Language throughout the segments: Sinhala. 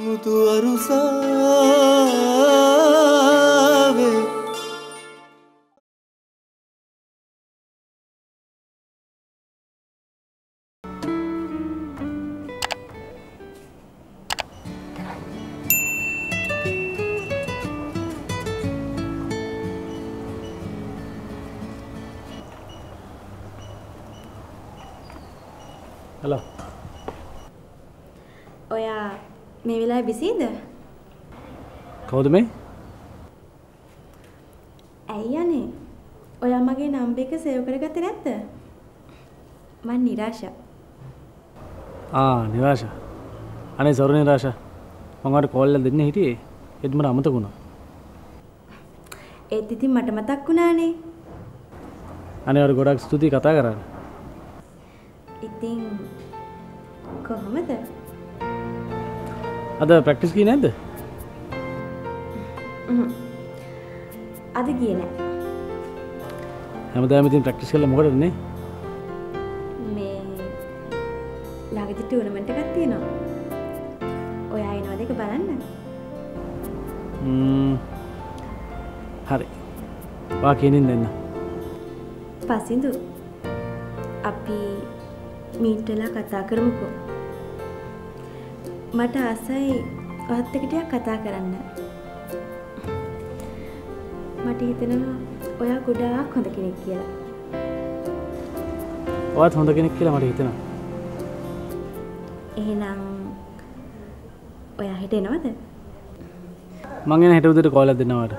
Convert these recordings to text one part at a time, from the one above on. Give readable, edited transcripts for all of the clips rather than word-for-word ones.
Muthu Warusa. Hello. Oya, me will I be seen there? Called me? Ayane, Oya Magin Ambeka Seokaragatarata. My Nirasha. Ah, Nirasha. And it's only Nirasha. I'm going to call and didn't hit it. Matamakuna. It did Matamatakunani. And your Godaks to the Katagaran. ඉතින් කොහොමද? අද ප්‍රැක්ටිස් ගියේ නැද්ද? අද ගියේ නැහැ. හැමදාම ඉතින් ප්‍රැක්ටිස් කරලා මොකටදනේ? මේ ළඟදී ටූර්නමන්ට් එකක් තියෙනවා. ඔයා එනවද ඒක බලන්න? හරි. වාකිනින් දෙන්න. පසින්දු අපි මීටලා කතා කරමුකෝ. මට ආසයි ඔයත් එක්ක ටිකක් කතා කරන්න. මට හිතෙනවා ඔයා ගොඩාක් හොඳ කෙනෙක් කියලා. ඔයත් හොඳ කෙනෙක් කියලා මට හිතෙනවා. එහෙනම් ඔයා හෙට එනවද? මං එන හෙට උදේට කෝල් එකක් දෙන්න ඔයාට.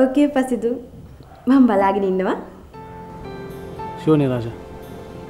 ඕකේ පසිදු. මම බලාගෙන ඉන්නවා. Sure, Nirasha.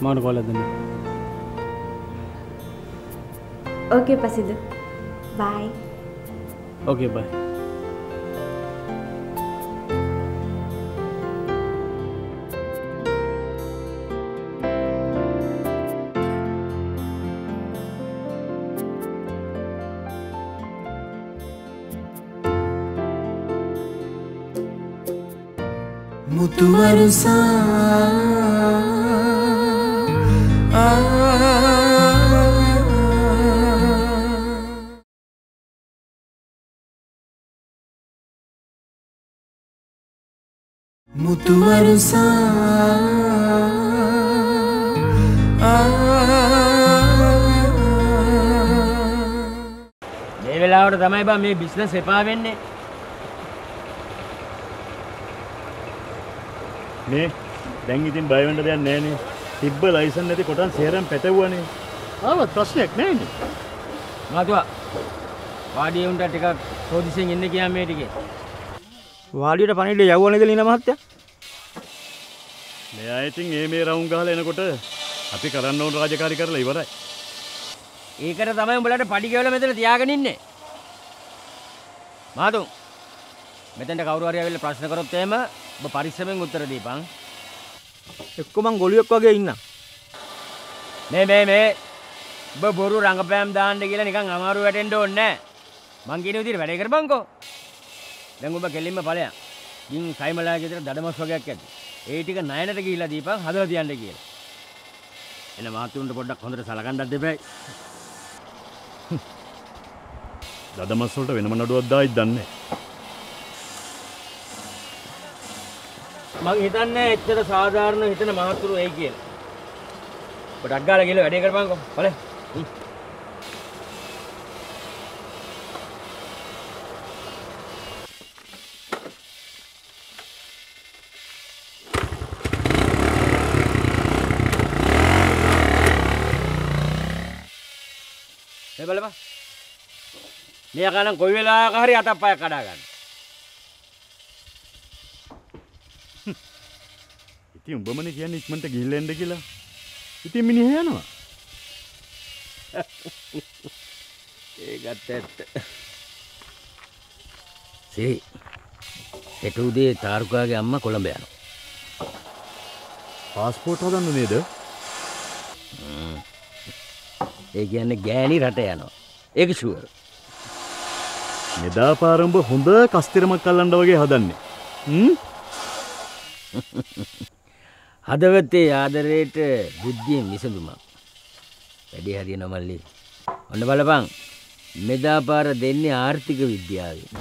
I'm going to call. Okay, Pasidu. Bye. Okay, bye. Muthu Warusa. Muthu Warusa. මේ වෙලාවට තමයි බා මේ බිස්නස් එපා වෙන්නේ. මේ දැන් ඉතින් බය වෙන්න දෙයක් නැහැ නේ. තිබ්බ ලයිසන් නැති කොටන් සේරම් පැටවුවානේ. ආවත් ප්‍රශ්නයක් නැහැ නේ. මාතුවා වාඩිය උන්ට ටිකක් සෝදිසියෙන් ඉන්න කියා මේ ටිකේ. වාඩියට පණිවිඩ යවුවා නේද ලීන මහත්තයා? මෙයා ඉතින් මේ රවුම් ගහලා එනකොට අපි කරන්න ඕන රාජකාරී කරලා ඉවරයි. ඒකට තමයි උඹලට පඩි ගෙවලා මෙතන තියාගෙන ඉන්නේ. මාතුන් මෙතෙන්ට කවුරු හරි ආවිල්ලා ප්‍රශ්න කරොත් එහෙම ඔබ පරිස්සමෙන් උත්තර දීපන්. එක්ක මං ගොළුෙක් වගේ ඉන්නම්. මේ ඔබ බොරු රංගපෑම් දාන්න කියලා නිකන් අමාරු වැටෙන්න ඕනේ නැහැ. මං කියන විදිහට වැඩේ කරපන්කෝ. දැන් ඔබ කෙලින්ම ඵලයක්. ගින් සයිමලාගේ විතර දඩමස් වගේක් ඇති. ඒ ටික ණයනට ගිහිලා දීපන් හදලා තියන්න කියලා. එන මාතුන්ට පොඩ්ඩක් හොඳට සලකන්නත් දෙපැයි. දඩමස් වලට වෙනම නඩුවක් දායිද දන්නේ නැහැ. මම හිතන්නේ ඇත්තට සාධාරණ හිතන මහතුරු එයි කියලා. පොඩක් ගාලා ගිහලා වැඩේ කරපන්කො. බලන්න. මේ බලපන්. මෙයා ගන්න කොයි වෙලාවක හරි අතප්පයක් කඩා ගන්න. ඉතින් උඹමනේ කියන්නේ ඉක්මනට ගිහිල්ලා එන්න කියලා. ඉතින් මිනිහ යනවා. ඒකට ඇත්ත. සී. හෙට උදේ තාරුකාගේ අම්මා කොළඹ යනවා. પાස්පෝර්ට් හදන්න නේද? ඒ කියන්නේ ගෑණි රට යනවා. ඒක ෂුවර්. මෙදා පාර උඹ හොඳ කස්තිරමක් අල්ලන්න වගේ හදන්නේ. හදවතේ ආදරේට බුද්ධියෙන් විසඳුමක්. වැඩි හරියන මල්ලි. ඔන්න බලපන් මෙදා පාර දෙන්නේ ආර්ථික විද්‍යාවේ.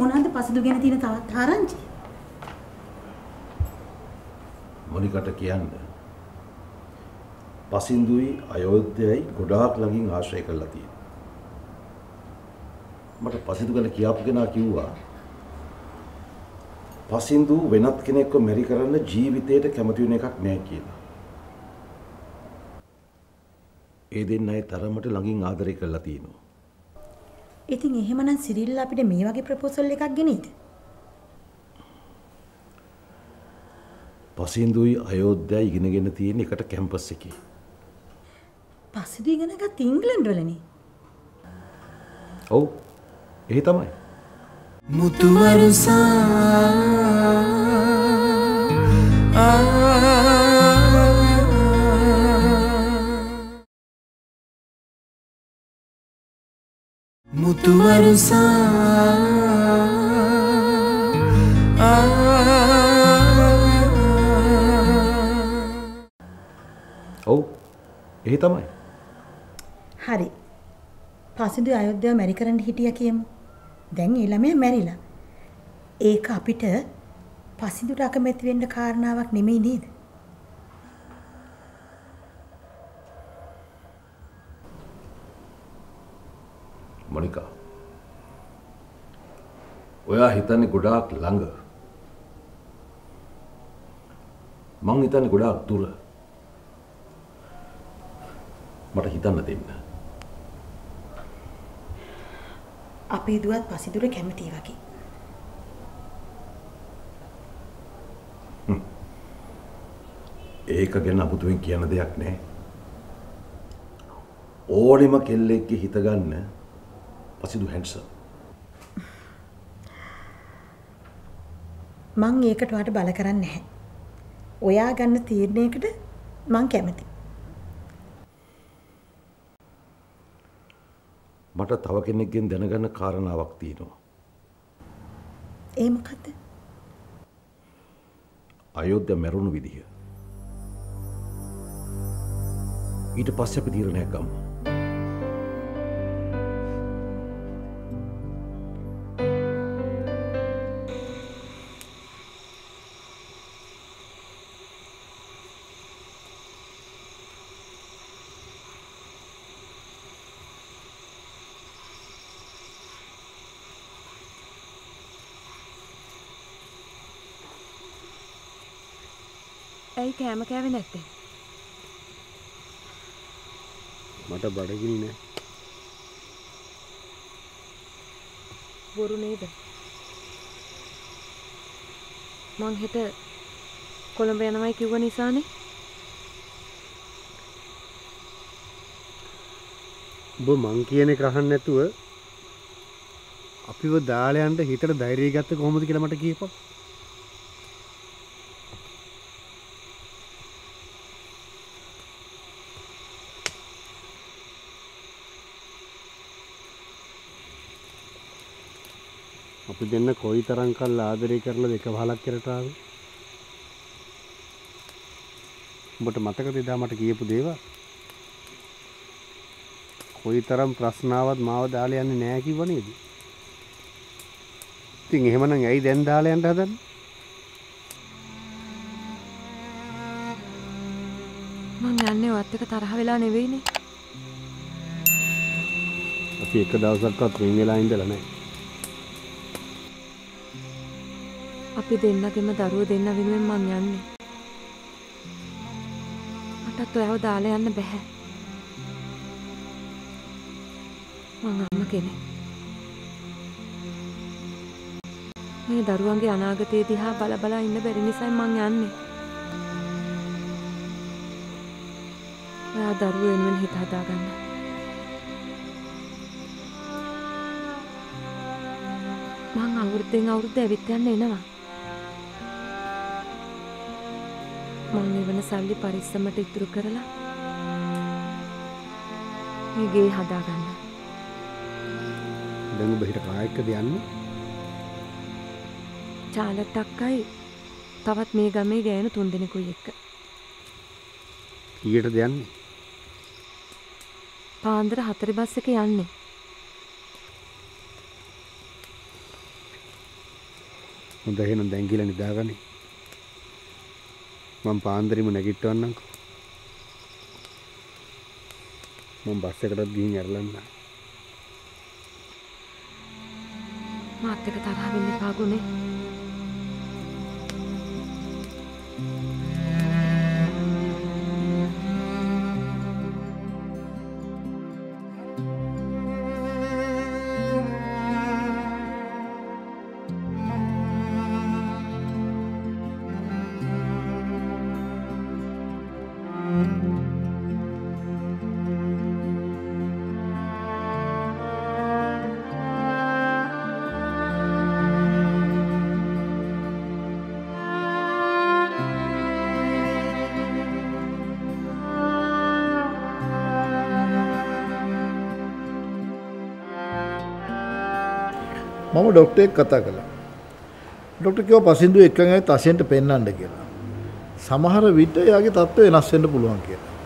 මොනවාද පසුදුගෙන තියෙන තවත් ආරංචි? මොනිකට කියන්න? පසින්දුයි අයෝධ්‍යයයි ගොඩාක් ළඟින් ආශ්‍රය කරලා තියෙනවා. මට පසින්දු ගැන කියාපු කෙනා කිව්වා පසින්දු වෙනත් කෙනෙක්ව මෙරි කරන්න ජීවිතේට කැමති වෙන එකක් නෑ කියලා. ඒ දෙන්නයි තරමට ළඟින් ආදරය කරලා තියෙනවා. ඉතින් එහෙමනම් සිරිල් අපිට මේ වගේ ප්‍රොපෝසල් එකක් ගෙනෙයිද? පසින්දුයි අයෝධ්‍යයි ඉගෙනගෙන තියෙන එකට කැම්පස් එකේ. පසින්දු ඉගෙනගත් ඉංග්‍රීසි වලනේ. ඔව්. ඒ තමයි. මුතු වරුසා Muthu Warusa ඔව් ඒ තමයි. හරි. පසින්දු අයෝධ්‍යාව මැරි කරන්න හිටියා කියමු. දැන් ඒ ළමයා මැරිලා. ඒක අපිට පසින්දුට අකමැති වෙන්න කාරණාවක් නෙමෙයි නේද? මොනිකා ඔයා හිතන්නේ ගොඩාක් ළඟ මං හිතන්නේ ගොඩාක් දුර. මට හිතන්න දෙන්න. අපේ දුවත් පසිදුර කැමතියි වගේ. ඒක ගැන අමුතුවෙන් කියන දෙයක් නෑ. ඕනෙම කෙල්ලෙක්ගේ හිත ගන්න පසිදු හැන්සම්. මං ඒකට ඔයාට බල කරන්නේ නැහැ. ඔයා ගන්න තීරණයකට මං කැමතියි. මට තව කෙනෙක්ගෙන් දැනගන්න කාරණාවක් තියෙනවා. ඒ මොකද්ද? අයෝධ්‍ය මැරුණු විදිය. ඊට පස්සේ අපි තීරණයක් ගමු. ඇයි කෑම කෑවේ නැත්තේ? මට බඩගිනි නෑ. බොරු නේද? මං හෙට කොළඹ යනවායි කිව්ව නිසානේ. ඔබ මං කියන එක අහන්න නැතුව අපිව දාලා යන්න හිතට ධෛර්යය ගත්ත කොහොමද කියලා මට කියපන්. අපි දෙන්න කොයි තරම් කල් ආදරය කරලා දෙක වහලක් කරට ආවේ. උඹට මතකද එදා මට කියපු දේවල්? කොයි තරම් ප්‍රශ්නාවත් මාව දාලා යන්නේ නැහැ කිව්ව නේද? ඉතින් එහෙමනම් ඇයි දැන් දාලා යන්න හදන්නේ? මම යන්නේ ඔයත් එක්ක තරහ වෙලා නෙවෙයිනේ. අපි එක දවසක්වත් වෙන් වෙලා ඉඳලා නැහැ. අපි දෙන්නගෙම දරුවෝ දෙන්න වෙනුවෙන් මං යන්නේ. මටත් ඔයාව දාලා යන්න බෑ. මං අම්ම කෙනෙක්. මේ දරුවන්ගේ අනාගතය දිහා බල බල ඉන්න බැරි නිසායි මං යන්නේ. ඔයා දරුවෝ වෙනුවෙන් හිත හදාගන්න. මං අවුරුද්දෙන් අවුරුද්ද ඇවිත් යන්න එනවා. මම නිවන සල්ලි පරිස්සමට ඉතුරු කරලා මේ ගේ හදා ගන්න. දැන් ඔබ හිට කායකද යන්නේ? චාලට් අක්කයි තවත් මේ ගමේ ගෑනු 3 දෙනෙකුයි එක්ක. ඊයටද යන්නේ? පාන්දර 4 බස් එක යන්නේ. හොඳ එහෙනම් දැන් ගිහලා නිදාගන්න. මම පාන්දරෙම නැගිටවන්නම්කෝ. මම බස් එකටත් ගිහින් ඇරලන්න. මාත් එක්ක තරහ වෙන්න එපා ගුනේ. මම ડોක්ටර් එක්ක කතා කළා. ડોක්ටර් කිව්වා පසින්දු එක්කන් ඇවිත් අසෙන්ට පෙන්නන්න කියලා. සමහර විට එයාගේ තත්ත්වය වෙනස් වෙන්න පුළුවන් කියලා.